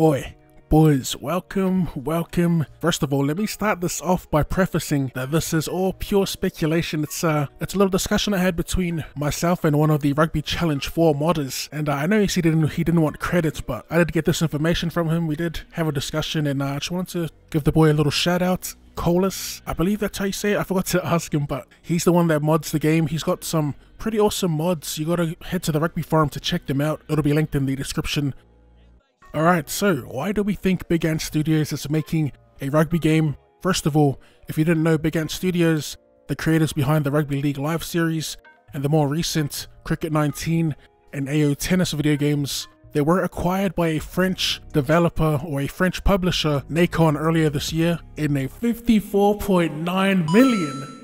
Oi, boys, welcome. First of all, let me start this off by prefacing that this is all pure speculation. It's a little discussion I had between myself and one of the Rugby Challenge 4 modders, and I know he didn't want credit, but I did get this information from him. We did have a discussion, and I just wanted to give the boy a little shout out. Colossus, I believe that's how you say it. I forgot to ask him, but he's the one that mods the game. He's got some pretty awesome mods. You gotta head to the Rugby forum to check them out. It'll be linked in the description. Alright, so why do we think Big Ant Studios is making a rugby game? First of all, if you didn't know, Big Ant Studios, the creators behind the Rugby League Live series and the more recent Cricket 19 and AO Tennis video games, they were acquired by a French developer or a French publisher, Nacon, earlier this year in a $54.9 million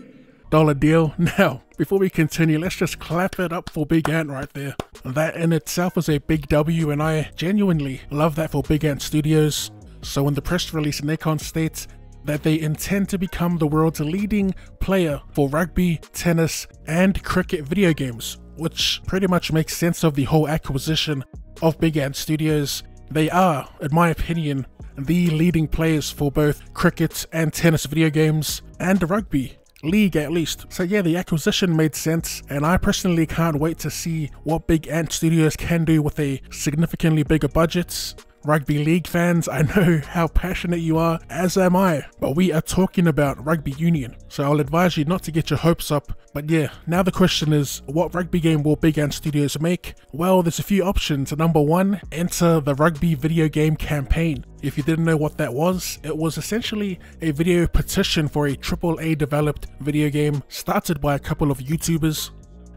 deal. Now, before we continue, let's just clap it up for Big Ant right there. That in itself is a big W, and I genuinely love that for Big Ant Studios. So in the press release, Nacon states that they intend to become the world's leading player for rugby, tennis, and cricket video games, which pretty much makes sense of the whole acquisition of Big Ant Studios. They are, in my opinion, the leading players for both cricket and tennis video games, and rugby league at least. So yeah, the acquisition made sense, and I personally can't wait to see what Big Ant Studios can do with a significantly bigger budget. Rugby league fans, I know how passionate you are, as am I, but we are talking about rugby union, so I'll advise you not to get your hopes up. But yeah, now the question is, what rugby game will Big Ant Studios make? Well, there's a few options. Number one, enter the rugby video game campaign. If you didn't know what that was, it was essentially a video petition for a AAA developed video game started by a couple of YouTubers.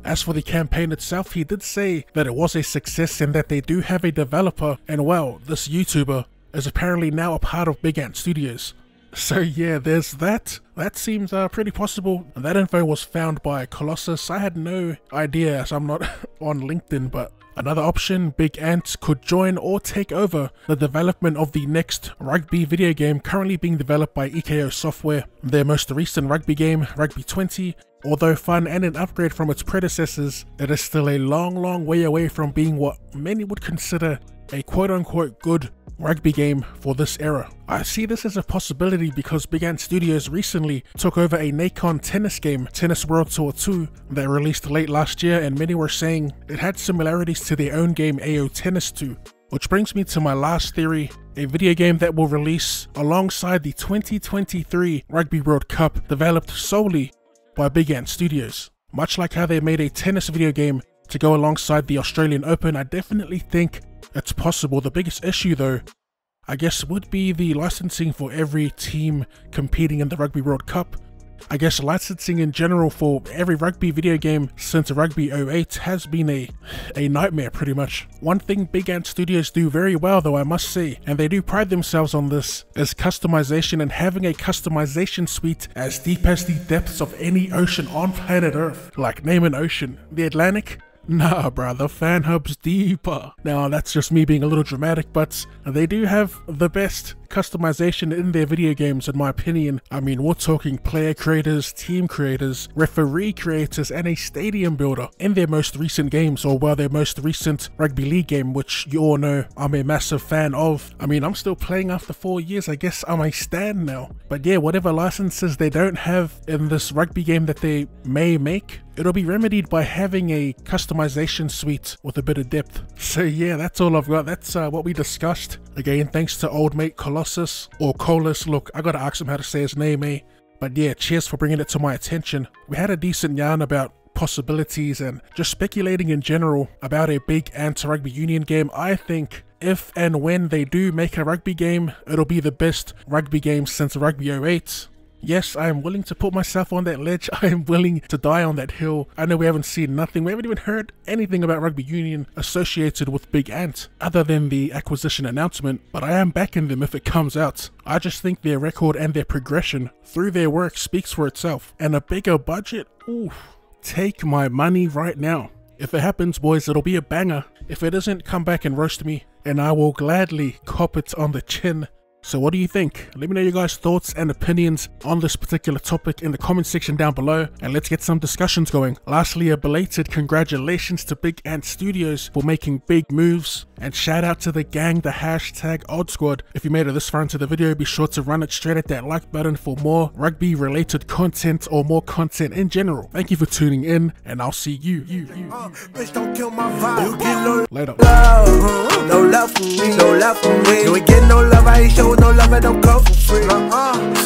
As for the campaign itself, he did say that it was a success and that they do have a developer, and well, this YouTuber is apparently now a part of Big Ant Studios. So yeah, there's that. That seems pretty possible. And that info was found by Colossus. I had no idea, so I'm not on LinkedIn, but another option, Big Ant could join or take over the development of the next rugby video game currently being developed by Eko Software. Their most recent rugby game, Rugby 20, although fun and an upgrade from its predecessors, it is still a long way away from being what many would consider a quote-unquote good rugby game for this era. I see this as a possibility because Big Ant Studios recently took over a Nacon tennis game, Tennis World Tour 2, that released late last year, and many were saying it had similarities to their own game AO Tennis 2. Which brings me to my last theory, a video game that will release alongside the 2023 Rugby World Cup, developed solely by Big Ant Studios. Much like how they made a tennis video game to go alongside the Australian Open, I definitely think it's possible. The biggest issue though, I guess, would be the licensing for every team competing in the Rugby World Cup. I guess licensing in general for every rugby video game since Rugby '08 has been a nightmare pretty much. One thing Big Ant Studios do very well though, I must say, and they do pride themselves on this, is customization, and having a customization suite as deep as the depths of any ocean on planet Earth. Like, name an ocean. The Atlantic? Nah bruh, the fan hub's deeper. Now that's just me being a little dramatic, but they do have the best customization in their video games in my opinion. I mean, we're talking player creators, team creators, referee creators, and a stadium builder in their most recent games, or well, their most recent rugby league game, which you all know I'm a massive fan of. I mean, I'm still playing after 4 years, I guess I'm a stan now. But yeah, whatever licenses they don't have in this rugby game that they may make, it'll be remedied by having a customization suite with a bit of depth. So yeah, that's all I've got. That's what we discussed. Again, thanks to old mate Colossus, or Colus. Look, I gotta ask him how to say his name, eh? But yeah, cheers for bringing it to my attention. We had a decent yarn about possibilities and just speculating in general about a Big Ant rugby union game. I think if and when they do make a rugby game, it'll be the best rugby game since Rugby '08. Yes, I am willing to put myself on that ledge. I am willing to die on that hill. I know we haven't seen nothing. We haven't even heard anything about rugby union associated with Big Ant other than the acquisition announcement, but I am backing them if it comes out. I just think their record and their progression through their work speaks for itself. And a bigger budget? Oof. Take my money right now. If it happens, boys, it'll be a banger. If it isn't, come back and roast me, and I will gladly cop it on the chin. So what do you think? Let me know your guys' thoughts and opinions on this particular topic in the comment section down below, and let's get some discussions going. Lastly, a belated congratulations to Big Ant Studios for making big moves, and shout out to the gang, the hashtag Odd Squad. If you made it this far into the video, be sure to run it straight at that like button for more rugby related content or more content in general. Thank you for tuning in, and I'll see you. Bitch, don't kill my vibe. Later. No love for me, no love for me. You ain't get no love, I ain't showing no love, I don't go for free.